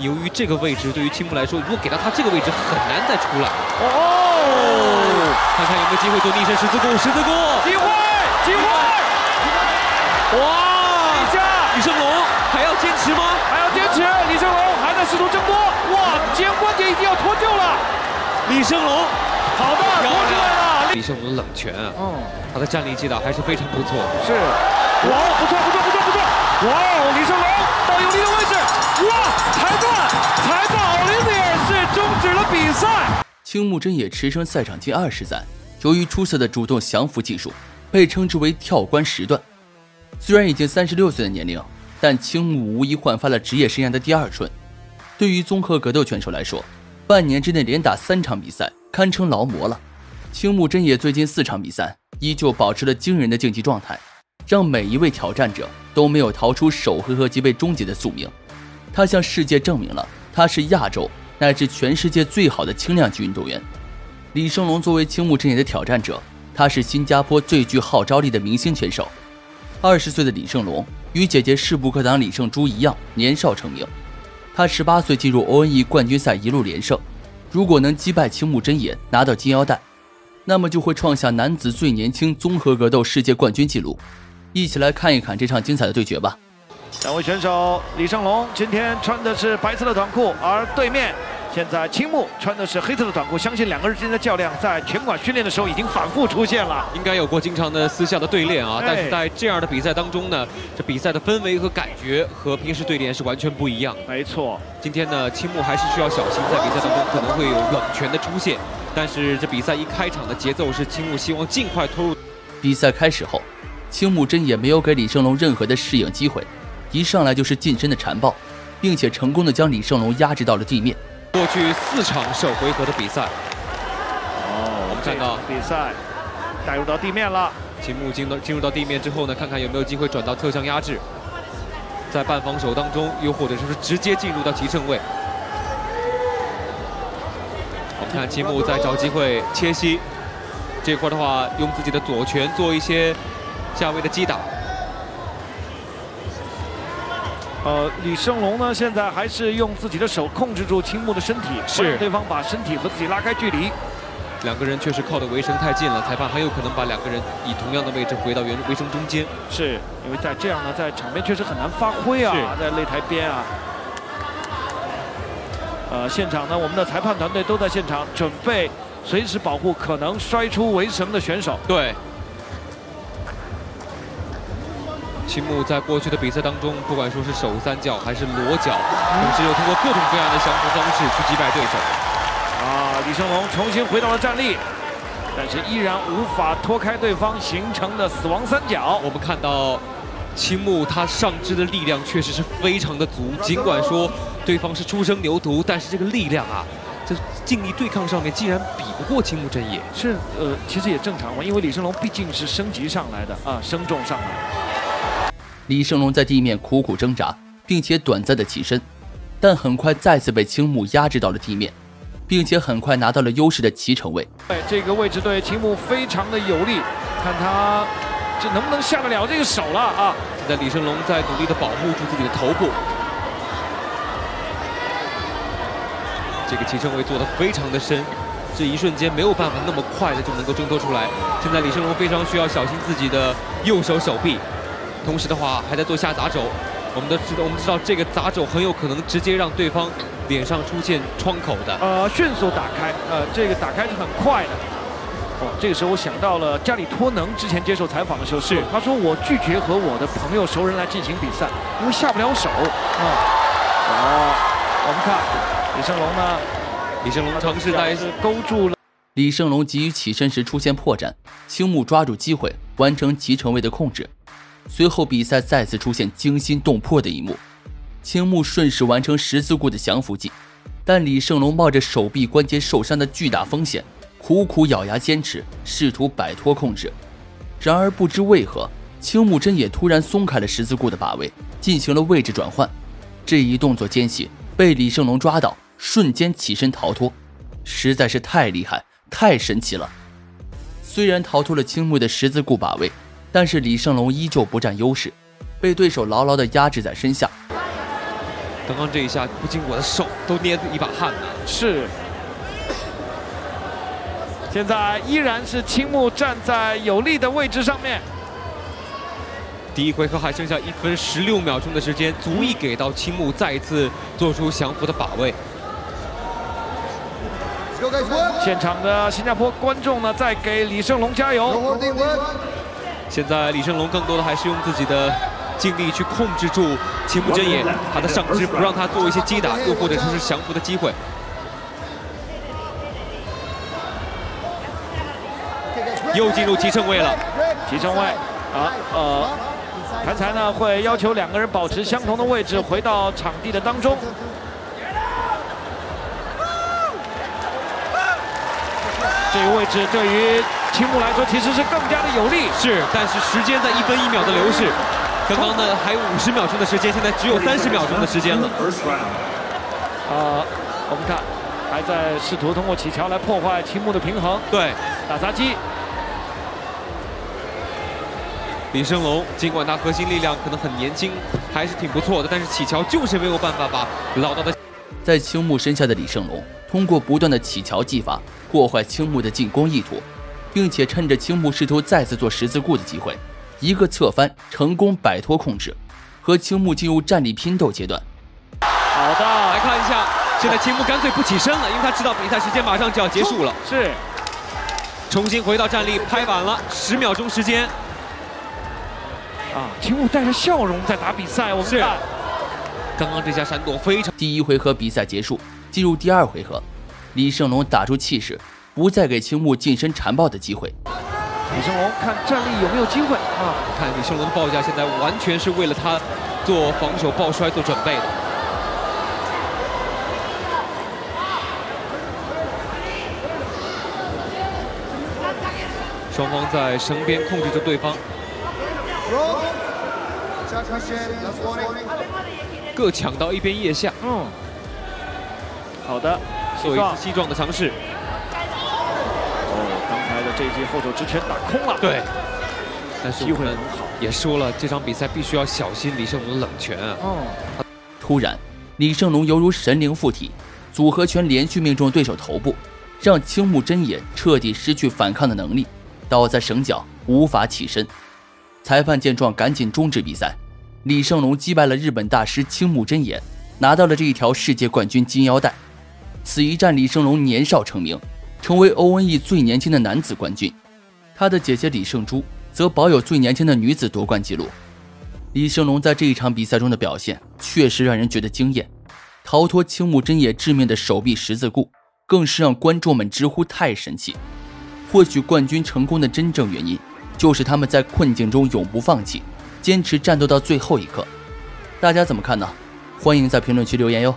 由于这个位置对于青木来说，如果给到他这个位置很难再出来。哦，看看有没有机会做逆身十字弓，十字弓，机会，机会！哇，底下李胜龙还要坚持吗？还要坚持，李胜龙还在试图挣脱。哇，肩关节已经要脱臼了。李胜龙，好的，脱出来了。李胜龙冷拳啊，他的站立技巧还是非常不错。是，哇，不错，不错，不错，不错。哇，李胜龙到有利的位置。 哇！裁判奥林匹尔是终止了比赛。青木真也驰骋赛场近20载，由于出色的主动降服技术，被称之为跳关十段。虽然已经36岁的年龄，但青木无疑焕发了职业生涯的第二春。对于综合格斗选手来说，半年之内连打3场比赛，堪称劳模了。青木真也最近4场比赛依旧保持了惊人的竞技状态，让每一位挑战者都没有逃出首回合即被终结的宿命。 他向世界证明了他是亚洲乃至全世界最好的轻量级运动员。李胜龙作为青木真也的挑战者，他是新加坡最具号召力的明星拳手。20岁的李胜龙与姐姐世部克堂李胜珠一样年少成名，他18岁进入 ONE 冠军赛一路连胜。如果能击败青木真也拿到金腰带，那么就会创下男子最年轻综合格斗世界冠军纪录。一起来看一看这场精彩的对决吧。 两位选手，李胜龙今天穿的是白色的短裤，而对面现在青木穿的是黑色的短裤。相信两个人之间的较量，在拳馆训练的时候已经反复出现了，应该有过经常的私下的对练啊。但是在这样的比赛当中呢，这比赛的氛围和感觉和平时对练是完全不一样的。没错，今天呢，青木还是需要小心，在比赛当中可能会有冷拳的出现。但是这比赛一开场的节奏是青木希望尽快投入。比赛开始后，青木真也没有给李胜龙任何的适应机会。 一上来就是近身的缠抱，并且成功的将李胜龙压制到了地面。过去4场首回合的比赛，我们看到比赛带入到地面了。青木进入到地面之后呢，看看有没有机会转到侧向压制，在半防守当中，又或者说是直接进入到提胜位。我们看青木在找机会切膝，这块的话用自己的左拳做一些下位的击打。 李胜龙呢，现在还是用自己的手控制住青木的身体，不让对方把身体和自己拉开距离。两个人确实靠的围绳太近了，裁判很有可能把两个人以同样的位置回到原围绳中间。是因为在这样呢，在场边确实很难发挥啊，在擂台边啊。现场呢，我们的裁判团队都在现场，准备随时保护可能摔出围绳的选手。对。 青木在过去的比赛当中，不管说是手三角还是裸脚，同时又通过各种各样的降服方式去击败对手。啊，李胜龙重新回到了站立，但是依然无法脱开对方形成的死亡三角。我们看到青木他上肢的力量确实是非常的足，尽管说对方是初生牛犊，但是这个力量啊。 这竞技对抗上面竟然比不过青木真也，是其实也正常嘛，因为李胜龙毕竟是升级上来的啊，升重上来。李胜龙在地面苦苦挣扎，并且短暂的起身，但很快再次被青木压制到了地面，并且很快拿到了优势的骑乘位。哎，这个位置对青木非常的有利，看他这能不能下得了这个手了啊！现在李胜龙在努力的保护住自己的头部。 这个起身位做得非常的深，这一瞬间没有办法那么快的就能够挣脱出来。现在李胜龙非常需要小心自己的右手手臂，同时的话还在做下砸肘。我们知道这个砸肘很有可能直接让对方脸上出现窗口的，迅速打开，这个打开是很快的。哦，这个时候我想到了加里托能之前接受采访的时候是他说我拒绝和我的朋友熟人来进行比赛，因为下不了手。我们看。 李胜龙呢？李胜龙尝试再次勾住了。李胜龙急于起身时出现破绽，青木抓住机会完成骑乘位的控制。随后比赛再次出现惊心动魄的一幕，青木顺势完成十字固的降服技，但李胜龙冒着手臂关节受伤的巨大风险，苦苦咬牙坚持，试图摆脱控制。然而不知为何，青木真也突然松开了十字固的把位，进行了位置转换。这一动作间隙被李胜龙抓到。 瞬间起身逃脱，实在是太厉害、太神奇了。虽然逃脱了青木的十字固把位，但是李胜龙依旧不占优势，被对手牢牢地压制在身下。刚刚这一下，不禁我的手都捏着一把汗呐。是。现在依然是青木站在有利的位置上面。第一回合还剩下1分16秒钟的时间，足以给到青木再一次做出降服的把位。 现场的新加坡观众呢，在给李胜龙加油。现在李胜龙更多的还是用自己的尽力去控制住青木真也，他的上肢不让他做一些击打，又或者说是降服的机会。又进入提升位了，提升位啊，刚才呢会要求两个人保持相同的位置，回到场地的当中。 这个位置对于青木来说其实是更加的有利，是，但是时间在1分1秒的流逝，刚刚呢还有50秒钟的时间，现在只有30秒钟的时间了。我们看，还在试图通过起桥来破坏青木的平衡，对，打砸击。李胜龙尽管他核心力量可能很年轻，还是挺不错的，但是起桥就是没有办法把老道的。 在青木身下的李胜龙，通过不断的起桥技法破坏青木的进攻意图，并且趁着青木试图再次做十字固的机会，一个侧翻成功摆脱控制，和青木进入站立拼斗阶段。好的，来看一下，现在青木干脆不起身了，因为他知道比赛时间马上就要结束了。是，重新回到站立，拍板了，10秒钟时间。啊，青木带着笑容在打比赛，我们看。 刚刚这下闪躲非常。第一回合比赛结束，进入第二回合，李胜龙打出气势，不再给青木近身缠抱的机会。李胜龙看站立有没有机会啊？看李胜龙的报价，现在完全是为了他做防守抱摔做准备的。双方在绳边控制着对方。 各抢到一边腋下。嗯，好的，做一次膝撞的尝试。哦，刚才的这一记后手直拳打空了。对，但是机会很好。也说了，这场比赛必须要小心李胜龙的冷拳啊。哦。突然，李胜龙犹如神灵附体，组合拳连续命中对手头部，让青木真也彻底失去反抗的能力，倒在绳角无法起身。裁判见状，赶紧终止比赛。 李胜龙击败了日本大师青木真也，拿到了这一条世界冠军金腰带。此一战，李胜龙年少成名，成为 ONE 最年轻的男子冠军。他的姐姐李胜珠则保有最年轻的女子夺冠纪录。李胜龙在这一场比赛中的表现确实让人觉得惊艳，逃脱青木真也致命的手臂十字固，更是让观众们直呼太神奇。或许冠军成功的真正原因，就是他们在困境中永不放弃。 坚持战斗到最后一刻，大家怎么看呢？欢迎在评论区留言哟。